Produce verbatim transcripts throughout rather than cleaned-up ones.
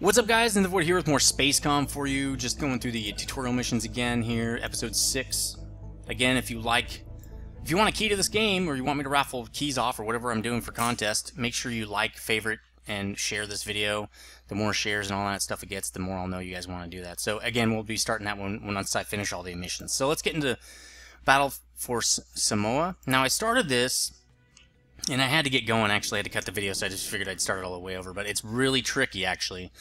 What's up, guys? nethervvoid here with more SPACECOM for you. Just going through the tutorial missions again here, episode six. Again, if you like, if you want a key to this game, or you want me to raffle keys off, or whatever I'm doing for contest, make sure you like, favorite, and share this video. The more shares and all that stuff it gets, the more I'll know you guys want to do that. So again, we'll be starting that one once I finish all the missions. So let's get into Battle for Samoa. Now I started this, and I had to get going. Actually, I had to cut the video, so I just figured I'd start it all the way over. But it's really tricky, actually.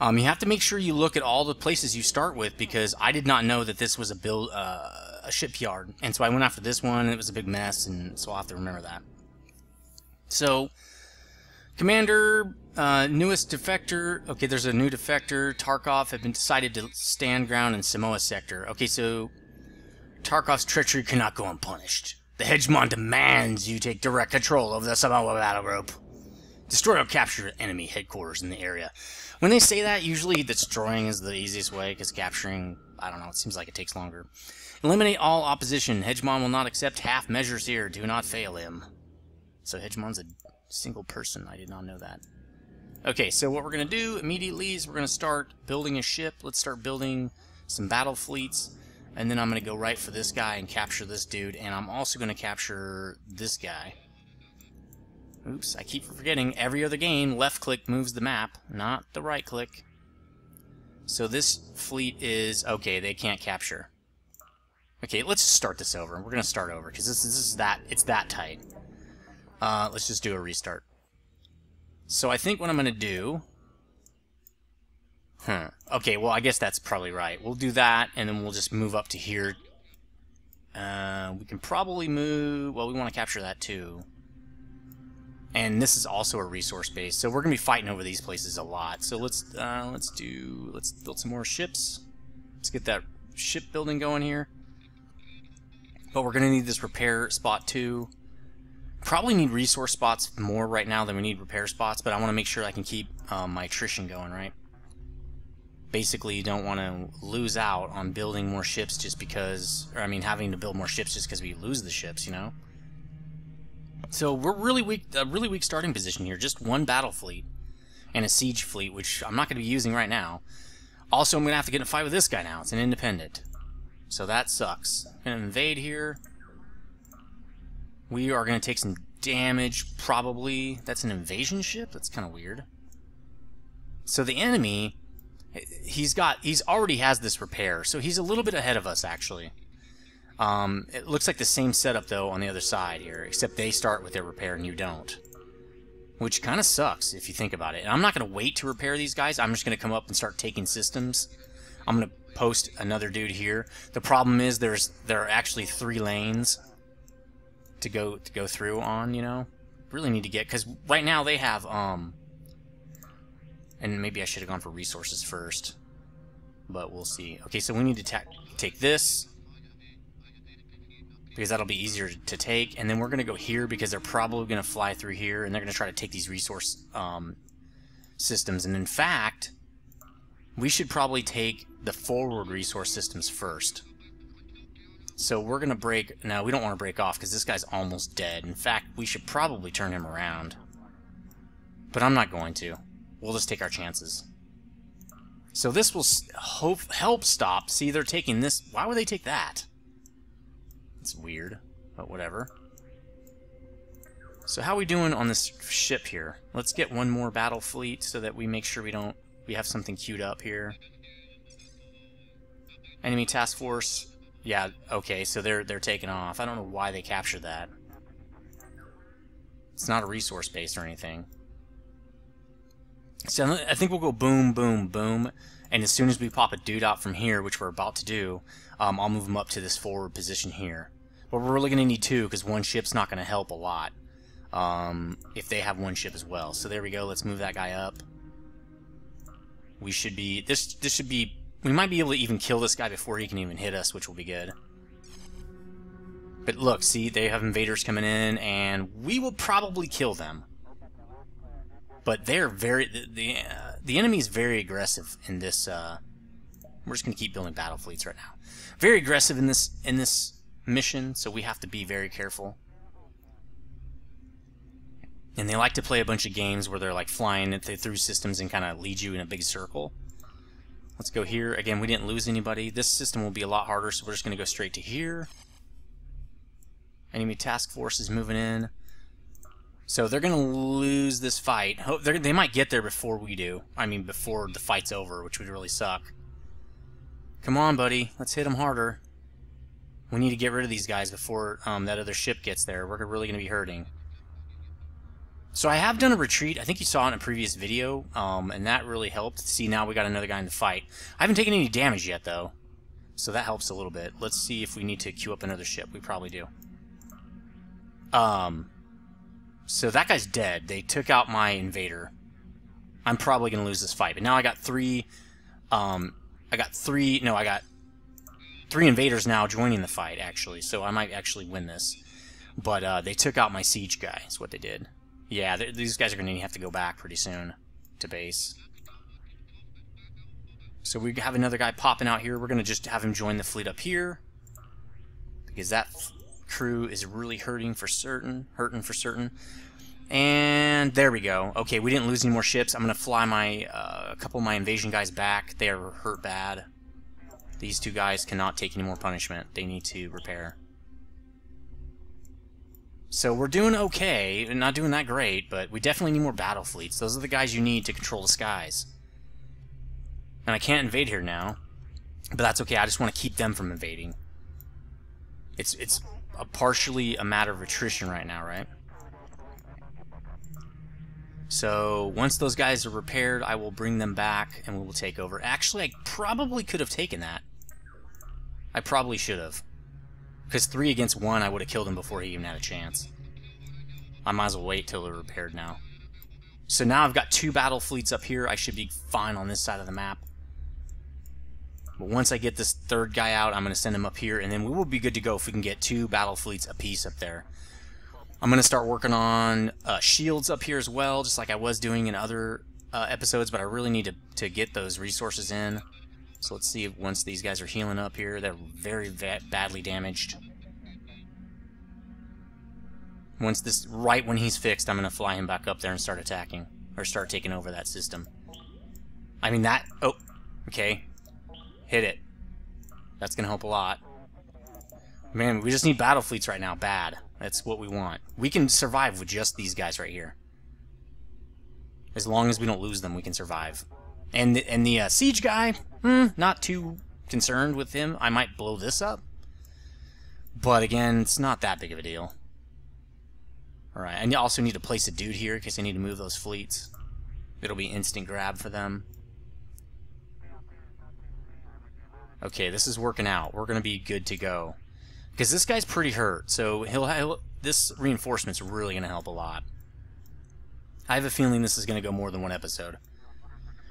Um, you have to make sure you look at all the places you start with, because I did not know that this was a build, uh, a shipyard. And so I went after this one, and it was a big mess, and so I'll have to remember that. So, Commander, uh, newest defector. Okay, there's a new defector. Tarkov had been decided to stand ground in Samoa sector. Okay, so Tarkov's treachery cannot go unpunished. The Hegemon demands you take direct control of the Samoa battle group. Destroy or capture enemy headquarters in the area. When they say that, usually destroying is the easiest way, because capturing, I don't know, it seems like it takes longer. Eliminate all opposition. Hegemon will not accept half measures here. Do not fail him. So Hegemon's a single person. I did not know that. Okay, so what we're going to do immediately is we're going to start building a ship. Let's start building some battle fleets. And then I'm going to go right for this guy and capture this dude. And I'm also going to capture this guy. Oops, I keep forgetting. Every other game, left click moves the map, not the right click. So this fleet is... okay, they can't capture. Okay, let's just start this over. We're going to start over, because this, this is that... it's that tight. Uh, let's just do a restart. So I think what I'm going to do... Huh. Okay, well, I guess that's probably right. We'll do that, and then we'll just move up to here. Uh, we can probably move... well, we want to capture that, too. And this is also a resource base, so we're going to be fighting over these places a lot. So let's uh, let's do... let's build some more ships. Let's get that ship building going here. But we're going to need this repair spot, too. Probably need resource spots more right now than we need repair spots, but I want to make sure I can keep um, my attrition going, right? Basically, you don't want to lose out on building more ships just because, or I mean, having to build more ships just because we lose the ships, you know. So we're really weak, a really weak starting position here. Just one battle fleet and a siege fleet, which I'm not going to be using right now. Also, I'm going to have to get in a fight with this guy now. It's an independent, so that sucks. I'm going to invade here. We are going to take some damage, probably. That's an invasion ship. That's kind of weird. So the enemy. He's got, he's already has this repair, so he's a little bit ahead of us, actually. Um, it looks like the same setup, though, on the other side here, except they start with their repair and you don't. Which kind of sucks, if you think about it. And I'm not going to wait to repair these guys. I'm just going to come up and start taking systems. I'm going to post another dude here. The problem is there's there are actually three lanes to go, to go through on, you know. Really need to get, because right now they have... um. And maybe I should have gone for resources first, but we'll see. Okay, so we need to ta take this, because that'll be easier to take. And then we're going to go here, because they're probably going to fly through here, and they're going to try to take these resource um, systems. And in fact, we should probably take the forward resource systems first. So we're going to break... no, we don't want to break off, because this guy's almost dead. In fact, we should probably turn him around. But I'm not going to. We'll just take our chances. So this will hope, help stop. See, they're taking this. Why would they take that? It's weird, but whatever. So how are we doing on this ship here? Let's get one more battle fleet so that we make sure we don't... we have something queued up here. Enemy task force. Yeah, okay, so they're, they're taking off. I don't know why they captured that. It's not a resource base or anything. So I think we'll go boom, boom, boom, and as soon as we pop a dude out from here, which we're about to do, um, I'll move him up to this forward position here. But we're really going to need two, because one ship's not going to help a lot um, if they have one ship as well. So there we go. Let's move that guy up. We should be... this this should be... we might be able to even kill this guy before he can even hit us, which will be good. But look, see, they have invaders coming in, and we will probably kill them. But they're very... the the, uh, the enemy is very aggressive in this. Uh, we're just gonna keep building battle fleets right now. Very aggressive in this in this mission, so we have to be very careful. And they like to play a bunch of games where they're like flying through systems and kind of lead you in a big circle. Let's go here. Again, we didn't lose anybody. This system will be a lot harder, so we're just going to go straight to here. Enemy task force is moving in. So they're going to lose this fight. Hope they might get there before we do. I mean, before the fight's over, which would really suck. Come on, buddy. Let's hit them harder. We need to get rid of these guys before um, that other ship gets there. We're really going to be hurting. So I have done a retreat. I think you saw in a previous video, um, and that really helped. See, now we got another guy in the fight. I haven't taken any damage yet, though, so that helps a little bit. Let's see if we need to queue up another ship. We probably do. Um, so that guy's dead. They took out my invader. I'm probably going to lose this fight, but now I got three. Um, I got three. No, I got three invaders now joining the fight, actually. So I might actually win this. But uh, they took out my siege guy. Is what they did. Yeah, these guys are going to have to go back pretty soon to base. So we have another guy popping out here. We're going to just have him join the fleet up here. Because that crew is really hurting for certain. Hurting for certain. And there we go. Okay, we didn't lose any more ships. I'm going to fly my uh, a couple of my invasion guys back. They are hurt bad. These two guys cannot take any more punishment. They need to repair. So we're doing okay, not doing that great, but we definitely need more battle fleets. Those are the guys you need to control the skies. And I can't invade here now, but that's okay. I just want to keep them from invading. It's it's a partially a matter of attrition right now, right? So once those guys are repaired, I will bring them back and we will take over. Actually, I probably could have taken that. I probably should have. Because three against one, I would have killed him before he even had a chance. I might as well wait till they're repaired now. So now I've got two battle fleets up here. I should be fine on this side of the map. But once I get this third guy out, I'm going to send him up here. And then we will be good to go if we can get two battle fleets apiece up there. I'm going to start working on uh, shields up here as well, just like I was doing in other uh, episodes. But I really need to, to get those resources in. So let's see if once these guys are healing up here. They're very va badly damaged. Once this, right when he's fixed, I'm going to fly him back up there and start attacking. Or start taking over that system. I mean that, oh, okay. Hit it. That's going to help a lot. Man, we just need battle fleets right now, bad. That's what we want. We can survive with just these guys right here. As long as we don't lose them, we can survive. And the, and the uh, siege guy, hmm, not too concerned with him. I might blow this up. But again, it's not that big of a deal. Alright, I also need to place a dude here because I need to move those fleets. It'll be instant grab for them. Okay, this is working out. We're going to be good to go. Because this guy's pretty hurt, so he'll, he'll this reinforcement's really going to help a lot. I have a feeling this is going to go more than one episode.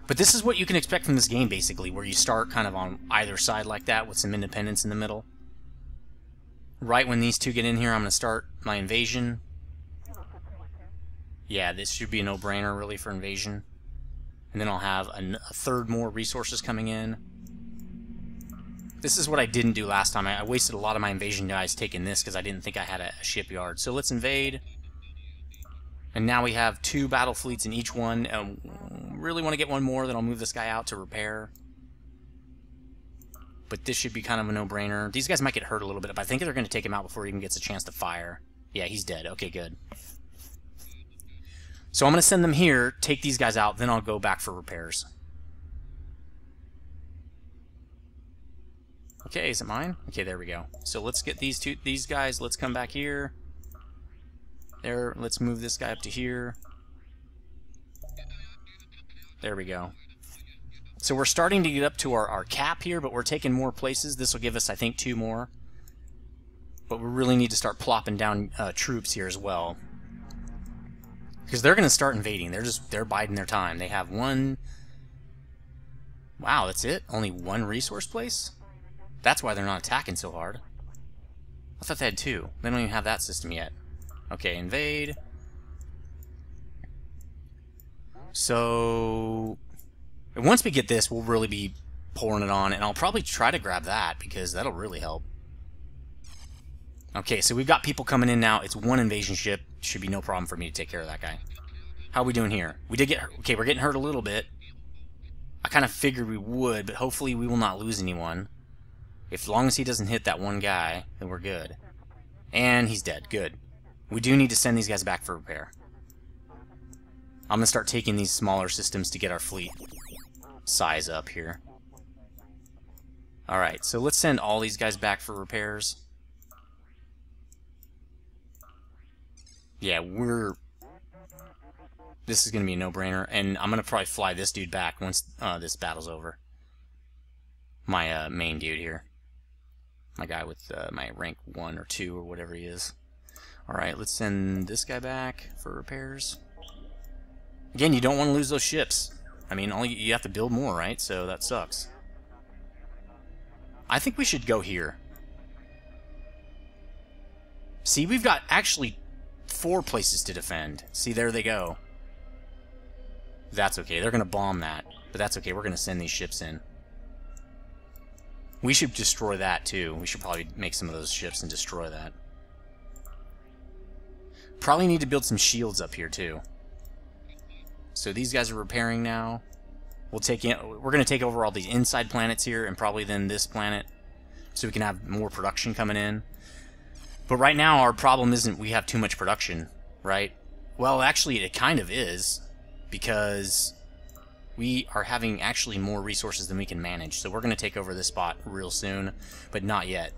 But this is what you can expect from this game, basically, where you start kind of on either side like that with some independence in the middle. Right when these two get in here, I'm going to start my invasion. Yeah, this should be a no-brainer, really, for invasion. And then I'll have a, a third more resources coming in. This is what I didn't do last time. I, I wasted a lot of my invasion guys taking this because I didn't think I had a, a shipyard. So let's invade. And now we have two battle fleets in each one. Um, really want to get one more, then I'll move this guy out to repair. But this should be kind of a no-brainer. These guys might get hurt a little bit, but I think they're going to take him out before he even gets a chance to fire. Yeah, he's dead. Okay, good. So I'm going to send them here, take these guys out, then I'll go back for repairs. Okay, is it mine? Okay, there we go. So let's get these two, these guys. Let's come back here. There, let's move this guy up to here. There we go. So we're starting to get up to our, our cap here, but we're taking more places. This will give us, I think, two more. But we really need to start plopping down uh, troops here as well. Because they're going to start invading. They're just, they're biding their time. They have one... Wow, that's it? Only one resource place? That's why they're not attacking so hard. I thought they had two. They don't even have that system yet. Okay, invade. So once we get this, we'll really be pouring it on, and I'll probably try to grab that because that'll really help. Okay, so we've got people coming in now. It's one invasion ship. Should be no problem for me to take care of that guy. How are we doing here? We did get hurt. Okay, we're getting hurt a little bit. I kind of figured we would, but hopefully we will not lose anyone. If long as he doesn't hit that one guy, then we're good. And he's dead. Good. We do need to send these guys back for repair. I'm going to start taking these smaller systems to get our fleet size up here. Alright, so let's send all these guys back for repairs. Yeah, we're... this is going to be a no-brainer, and I'm going to probably fly this dude back once uh, this battle's over. My uh, main dude here. My guy with uh, my rank one or two or whatever he is. Alright, let's send this guy back for repairs. Again, you don't want to lose those ships. I mean, all you, you have to build more, right? So that sucks. I think we should go here. See, we've got actually four places to defend. See, there they go. That's okay. They're going to bomb that. But that's okay. We're going to send these ships in. We should destroy that, too. We should probably make some of those ships and destroy that. Probably need to build some shields up here, too. So these guys are repairing now. We'll take in, we're going to take over all these inside planets here and probably then this planet so we can have more production coming in. But right now our problem isn't we have too much production, right? Well, actually it kind of is because we are having actually more resources than we can manage. So we're going to take over this spot real soon, but not yet.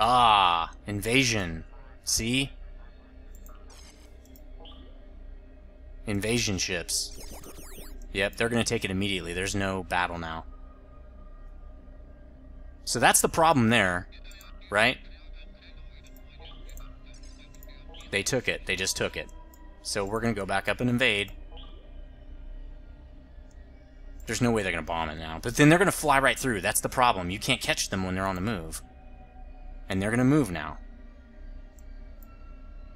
Ah, invasion. See? Invasion ships. Yep, they're going to take it immediately. There's no battle now. So that's the problem there, right? They took it. They just took it. So we're going to go back up and invade. There's no way they're going to bomb it now. But then they're going to fly right through. That's the problem. You can't catch them when they're on the move. And they're going to move now.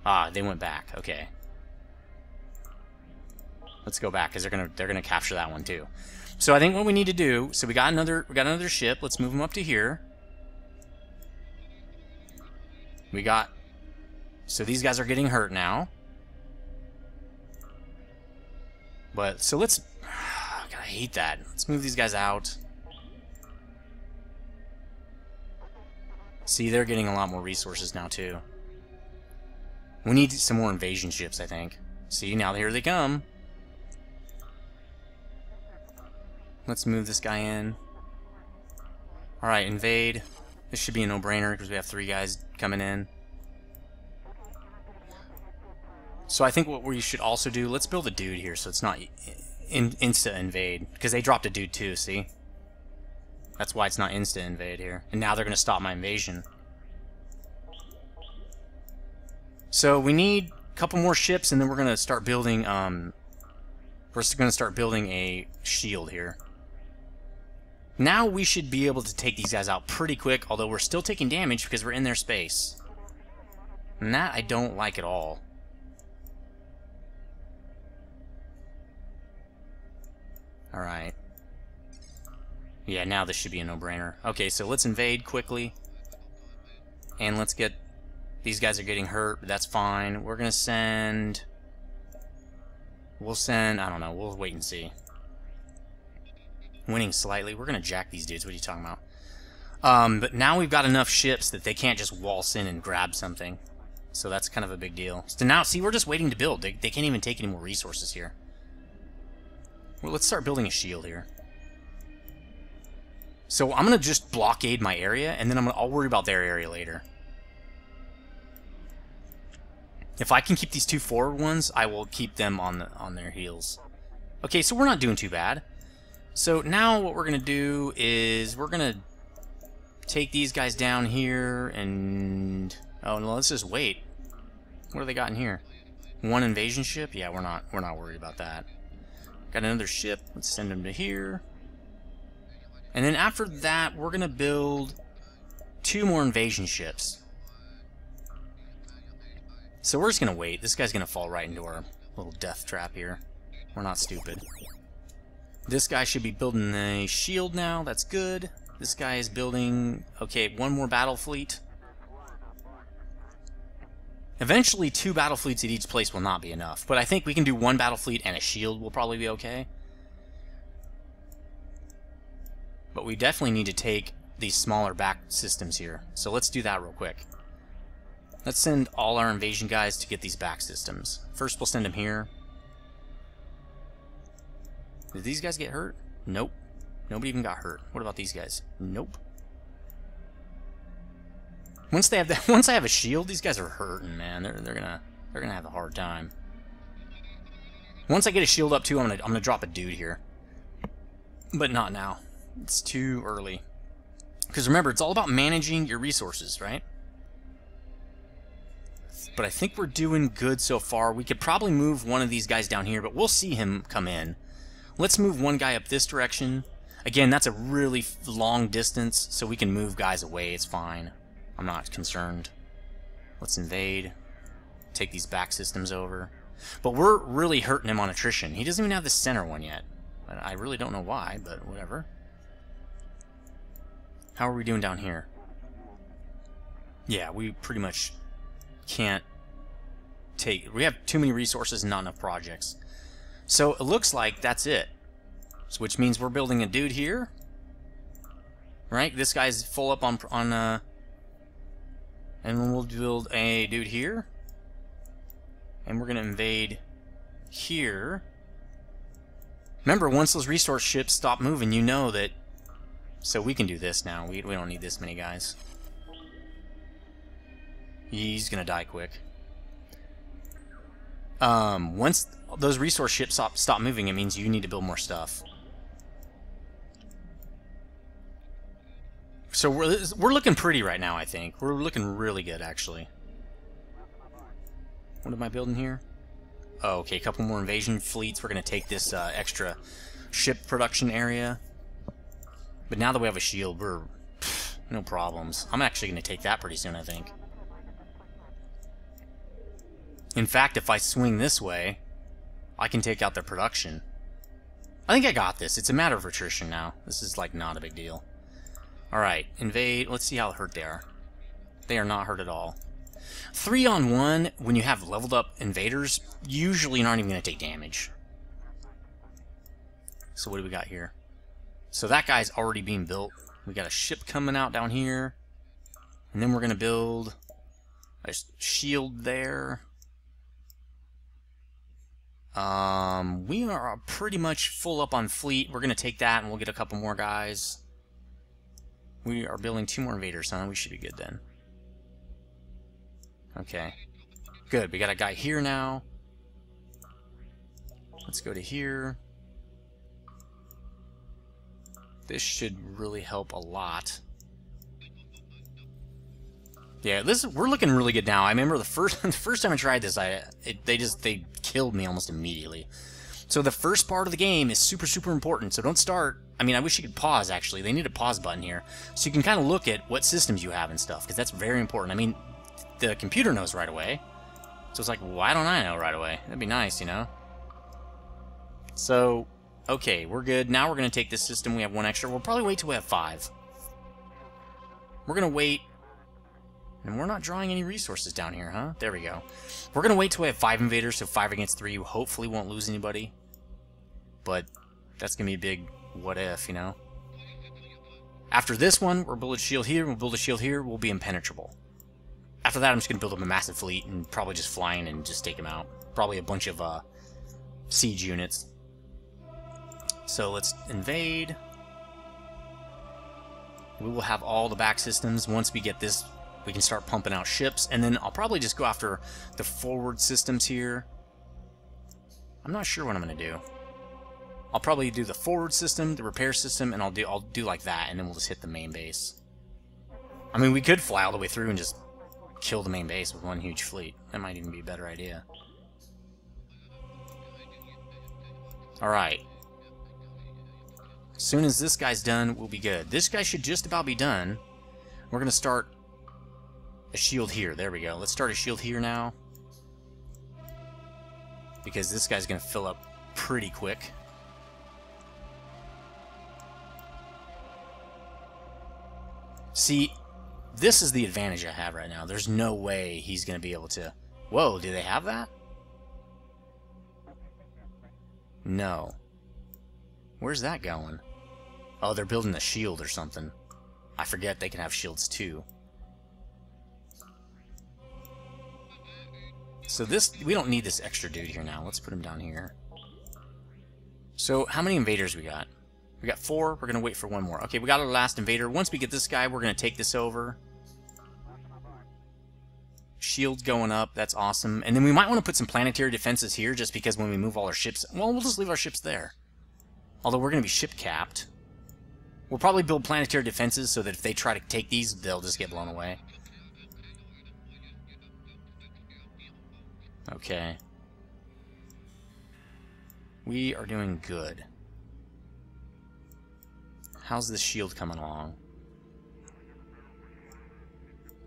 Ah, they went back. Okay. Let's go back because they're gonna they're gonna capture that one too. So I think what we need to do. So we got another we got another ship. Let's move them up to here. We got. So these guys are getting hurt now. But so let's. God, I hate that. Let's move these guys out. See, they're getting a lot more resources now too. We need some more invasion ships, I think. See, now here they come. Let's move this guy in. Alright, invade. This should be a no-brainer because we have three guys coming in. So I think what we should also do, let's build a dude here so it's not in, insta-invade. Because they dropped a dude too, see? That's why it's not insta-invade here. And now they're going to stop my invasion. So we need a couple more ships and then we're going to start building... Um, we're going to start building a shield here. Now we should be able to take these guys out pretty quick, although we're still taking damage because we're in their space. And that I don't like at all. Alright. Yeah, now this should be a no-brainer. Okay, so let's invade quickly. And let's get... these guys are getting hurt, but that's fine. We're going to send... we'll send... I don't know. We'll wait and see. Winning slightly. We're going to jack these dudes. What are you talking about? Um, but now we've got enough ships that they can't just waltz in and grab something. So that's kind of a big deal. So now, see, we're just waiting to build. They, they can't even take any more resources here. Well, let's start building a shield here. So I'm going to just blockade my area, and then I'm gonna, I'll worry about their area later. If I can keep these two forward ones, I will keep them on the, on their heels. Okay, so we're not doing too bad. So now what we're going to do is we're going to take these guys down here and... oh, no, let's just wait. What do they got in here? One invasion ship? Yeah, we're not, we're not worried about that. Got another ship. Let's send them to here. And then after that, we're going to build two more invasion ships. So we're just going to wait. This guy's going to fall right into our little death trap here. We're not stupid. This guy should be building a shield now. That's good. This guy is building, okay, one more battle fleet. Eventually, two battle fleets at each place will not be enough, but I think we can do one battle fleet and a shield will probably be okay. But we definitely need to take these smaller back systems here, so let's do that real quick. Let's send all our invasion guys to get these back systems. First, we'll send them here. Did these guys get hurt? Nope. Nobody even got hurt. What about these guys? Nope. Once they have that, once I have a shield, these guys are hurting, man. They're they're gonna they're gonna have a hard time. Once I get a shield up too, I'm gonna I'm gonna drop a dude here. But not now. It's too early. Because remember, it's all about managing your resources, right? But I think we're doing good so far. We could probably move one of these guys down here, but we'll see him come in. Let's move one guy up this direction. Again, that's a really long distance, so we can move guys away. It's fine. I'm not concerned. Let's invade. Take these back systems over. But we're really hurting him on attrition. He doesn't even have the center one yet. I really don't know why, but whatever. How are we doing down here? Yeah, we pretty much can't take... We have too many resources and not enough projects. So it looks like that's it. So, which means we're building a dude here. Right? This guy's full up on... on uh, and then we'll build a dude here. And we're going to invade here. Remember, once those resource ships stop moving, you know that... So we can do this now. We, we don't need this many guys. He's going to die quick. Um, once those resource ships stop, stop moving, it means you need to build more stuff. So we're, we're looking pretty right now, I think. We're looking really good, actually. What am I building here? Oh, okay, a couple more invasion fleets. We're going to take this uh, extra ship production area. But now that we have a shield, we're... Pff, no problems. I'm actually going to take that pretty soon, I think. In fact, if I swing this way, I can take out their production. I think I got this. It's a matter of attrition now. This is, like, not a big deal. Alright, invade. Let's see how hurt they are. They are not hurt at all. Three on one, when you have leveled up invaders, usually you're not even going to take damage. So what do we got here? So that guy's already being built. We got a ship coming out down here. And then we're going to build a shield there. Um, we are pretty much full up on fleet. We're going to take that and we'll get a couple more guys. We are building two more invaders, huh? We should be good then. Okay. Good. We got a guy here now. Let's go to here. This should really help a lot. Yeah, this we're looking really good now. I remember the first the first time I tried this, I it, they just they killed me almost immediately. So the first part of the game is super, super important, so don't start... I mean, I wish you could pause, actually. They need a pause button here. So you can kind of look at what systems you have and stuff, because that's very important. I mean, the computer knows right away. So it's like, why don't I know right away? That'd be nice, you know? So, okay, we're good. Now we're going to take this system. We have one extra. We'll probably wait till we have five. We're going to wait... And we're not drawing any resources down here, huh? There we go. We're going to wait till we have five invaders, so five against three. Hopefully won't lose anybody. But that's going to be a big what if, you know? After this one, we'll build a shield here, we'll build a shield here, we'll be impenetrable. After that, I'm just going to build up a massive fleet and probably just fly in and just take them out. Probably a bunch of uh, siege units. So let's invade. We will have all the back systems. Once we get this, we can start pumping out ships. And then I'll probably just go after the forward systems here. I'm not sure what I'm going to do. I'll probably do the forward system, the repair system, and I'll do I'll do like that, and then we'll just hit the main base. I mean, we could fly all the way through and just kill the main base with one huge fleet. That might even be a better idea. Alright. As soon as this guy's done, we'll be good. This guy should just about be done. We're going to start a shield here. There we go. Let's start a shield here now. Because this guy's going to fill up pretty quick. See, this is the advantage I have right now. There's no way he's going to be able to... Whoa, do they have that? No. Where's that going? Oh, they're building a shield or something. I forget they can have shields too. So this... we don't need this extra dude here now. Let's put him down here. So, how many invaders we got? We got four. We're going to wait for one more. Okay, we got our last invader. Once we get this guy, we're going to take this over. Shield going up. That's awesome. And then we might want to put some planetary defenses here just because when we move all our ships... Well, we'll just leave our ships there. Although we're going to be ship-capped. We'll probably build planetary defenses so that if they try to take these, they'll just get blown away. Okay. We are doing good. How's this shield coming along?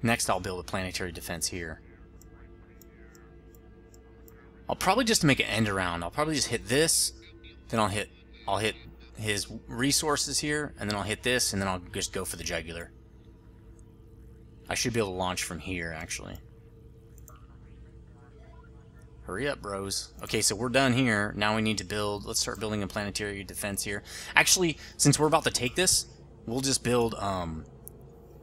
Next, I'll build a planetary defense here. I'll probably just make an end around. I'll probably just hit this, then I'll hit, I'll hit his resources here, and then I'll hit this, and then I'll just go for the jugular. I should be able to launch from here, actually. Hurry up, bros. Okay, so we're done here. Now we need to build... Let's start building a planetary defense here. Actually, since we're about to take this, we'll just build... Um,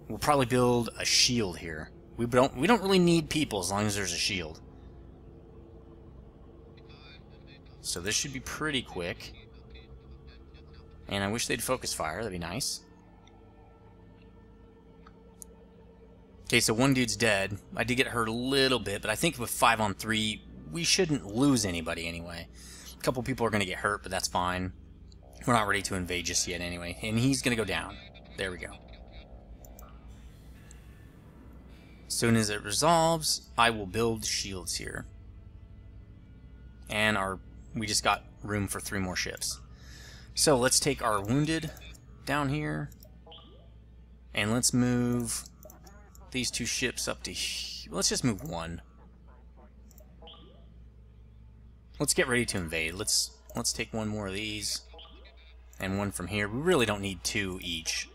we'll probably build a shield here. We don't, we don't really need people as long as there's a shield. So this should be pretty quick. And I wish they'd focus fire. That'd be nice. Okay, so one dude's dead. I did get hurt a little bit, but I think with five on three... we shouldn't lose anybody anyway. A couple people are going to get hurt, but that's fine. We're not ready to invade just yet anyway. And he's going to go down. There we go. As soon as it resolves, I will build shields here. And our we just got room for three more ships. So let's take our wounded down here. And let's move these two ships up to... Let's just move one. Let's get ready to invade. Let's let's take one more of these. And one from here. We really don't need two each.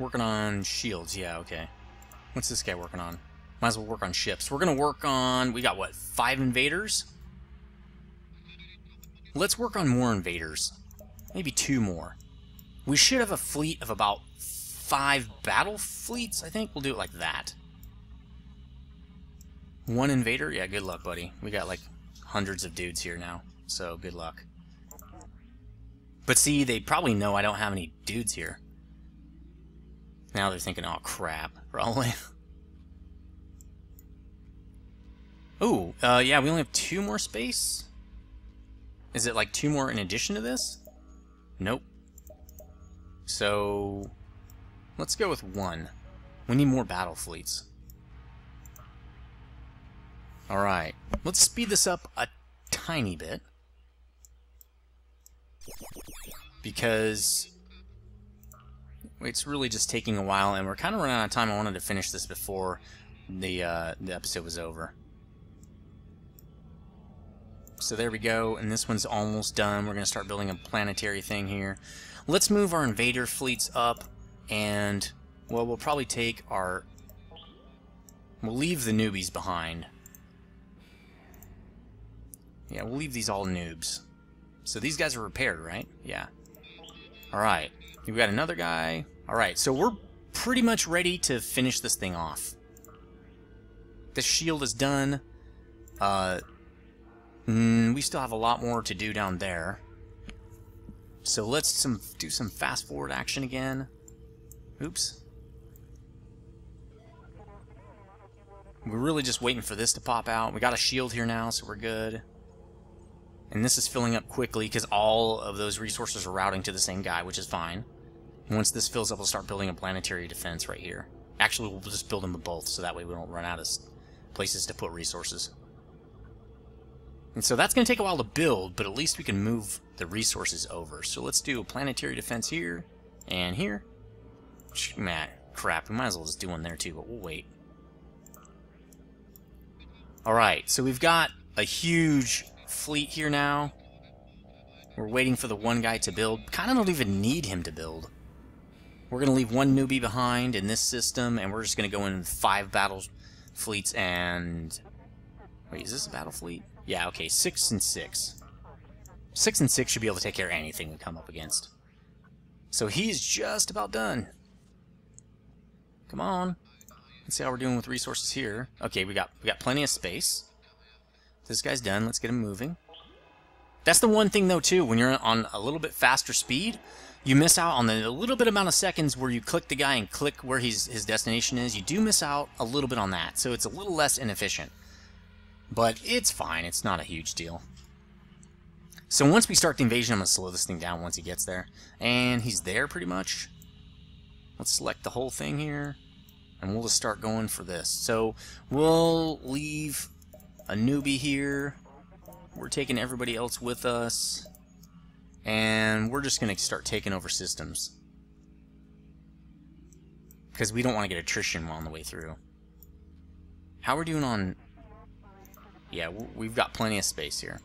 Working on shields. Yeah, okay. What's this guy working on? Might as well work on ships. We're going to work on... We got, what, five invaders? Let's work on more invaders. Maybe two more. We should have a fleet of about five battle fleets. I think we'll do it like that. One invader? Yeah, good luck, buddy. We got, like, hundreds of dudes here now, so good luck. But see, they probably know I don't have any dudes here. Now they're thinking, oh, crap, probably. Ooh, uh, yeah, we only have two more space? Is it, like, two more in addition to this? Nope. So, let's go with one. We need more battle fleets. Alright, let's speed this up a tiny bit. Because it's really just taking a while, and we're kind of running out of time. I wanted to finish this before the, uh, the episode was over. So there we go, and this one's almost done. We're going to start building a planetary thing here. Let's move our invader fleets up, and, well, we'll probably take our... We'll leave the newbies behind. Yeah, we'll leave these all noobs. So these guys are repaired, right? Yeah. Alright. We've got another guy. Alright, so we're pretty much ready to finish this thing off. The shield is done. Uh, mm, we still have a lot more to do down there. So let's some do some fast-forward action again. Oops. We're really just waiting for this to pop out. We got a shield here now, so we're good. And this is filling up quickly because all of those resources are routing to the same guy, which is fine. And once this fills up, we'll start building a planetary defense right here. Actually, we'll just build them both, so that way we don't run out of places to put resources. And so that's going to take a while to build, but at least we can move the resources over. So let's do a planetary defense here and here. Man, crap, we might as well just do one there too, but we'll wait. Alright, so we've got a huge... fleet here now, We're waiting for the one guy to build. Kind of don't even need him to build. We're going to leave one newbie behind in this system, and we're just going to go in five battle fleets and... Wait, is this a battle fleet? Yeah, okay, six and six. Six and six should be able to take care of anything we come up against. So he's just about done. Come on. Let's see how we're doing with resources here. Okay, we got we got plenty of space. This guy's done. Let's get him moving. That's the one thing, though, too. When you're on a little bit faster speed, you miss out on the little bit amount of seconds where you click the guy and click where he's, his destination is. You do miss out a little bit on that, so it's a little less inefficient. But it's fine. It's not a huge deal. So once we start the invasion, I'm going to slow this thing down once he gets there. And he's there, pretty much. Let's select the whole thing here. And we'll just start going for this. So we'll leave a newbie here. We're taking everybody else with us. And we're just going to start taking over systems. Because we don't want to get attrition on the way through. How we're doing on... Yeah, we've got plenty of space here.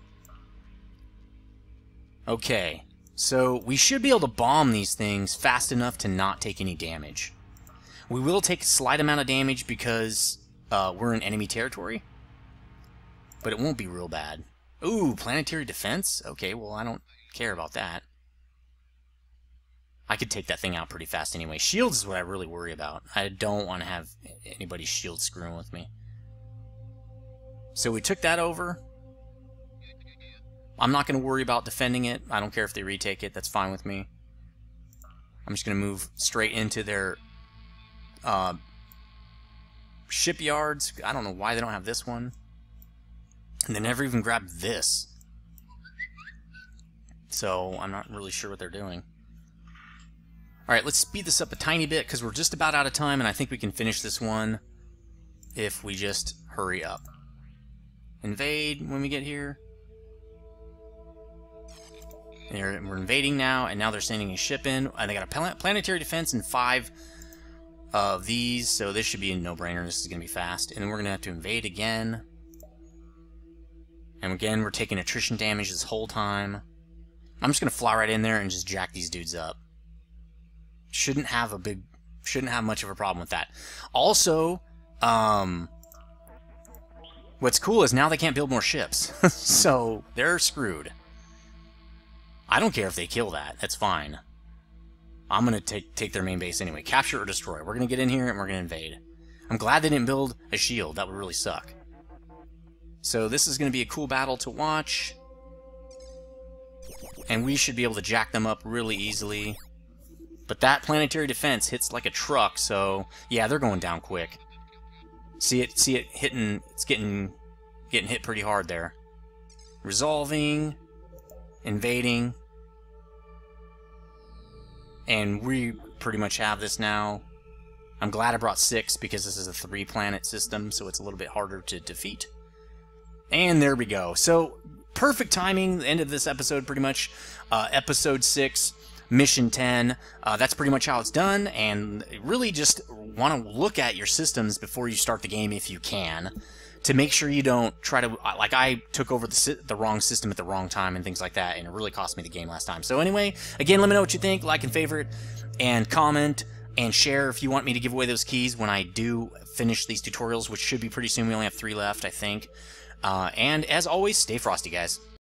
Okay, so we should be able to bomb these things fast enough to not take any damage. We will take a slight amount of damage because uh, we're in enemy territory. But it won't be real bad. Ooh, planetary defense? Okay, well, I don't care about that. I could take that thing out pretty fast anyway. Shields is what I really worry about. I don't want to have anybody's shield screwing with me. So we took that over. I'm not going to worry about defending it. I don't care if they retake it. That's fine with me. I'm just going to move straight into their uh, shipyards. I don't know why they don't have this one. And they never even grabbed this. So I'm not really sure what they're doing. Alright, let's speed this up a tiny bit because we're just about out of time, and I think we can finish this one if we just hurry up. Invade when we get here. And we're invading now, and now they're sending a ship in. And they got a plan planetary defense and five of these, so this should be a no-brainer. This is going to be fast. And then we're going to have to invade again. And again, we're taking attrition damage this whole time. I'm just going to fly right in there and just jack these dudes up. Shouldn't have a big... Shouldn't have much of a problem with that. Also, um... what's cool is now they can't build more ships. So, they're screwed. I don't care if they kill that. That's fine. I'm going to take take their main base anyway. Capture or destroy. We're going to get in here and we're going to invade. I'm glad they didn't build a shield. That would really suck. So this is going to be a cool battle to watch. And we should be able to jack them up really easily. But that planetary defense hits like a truck, so... Yeah, they're going down quick. See it see it hitting... It's getting, getting hit pretty hard there. Resolving. Invading. And we pretty much have this now. I'm glad I brought six because this is a three-planet system, so it's a little bit harder to defeat. And there we go. So, perfect timing, the end of this episode, pretty much. Uh, episode six, Mission ten. Uh, that's pretty much how it's done, and really just want to look at your systems before you start the game if you can, to make sure you don't try to... Like, I took over the, the wrong system at the wrong time and things like that, and it really cost me the game last time. So anyway, again, let me know what you think. Like and favorite, and comment, and share if you want me to give away those keys when I do finish these tutorials, which should be pretty soon. We only have three left, I think. Uh, and as always, stay frosty, guys.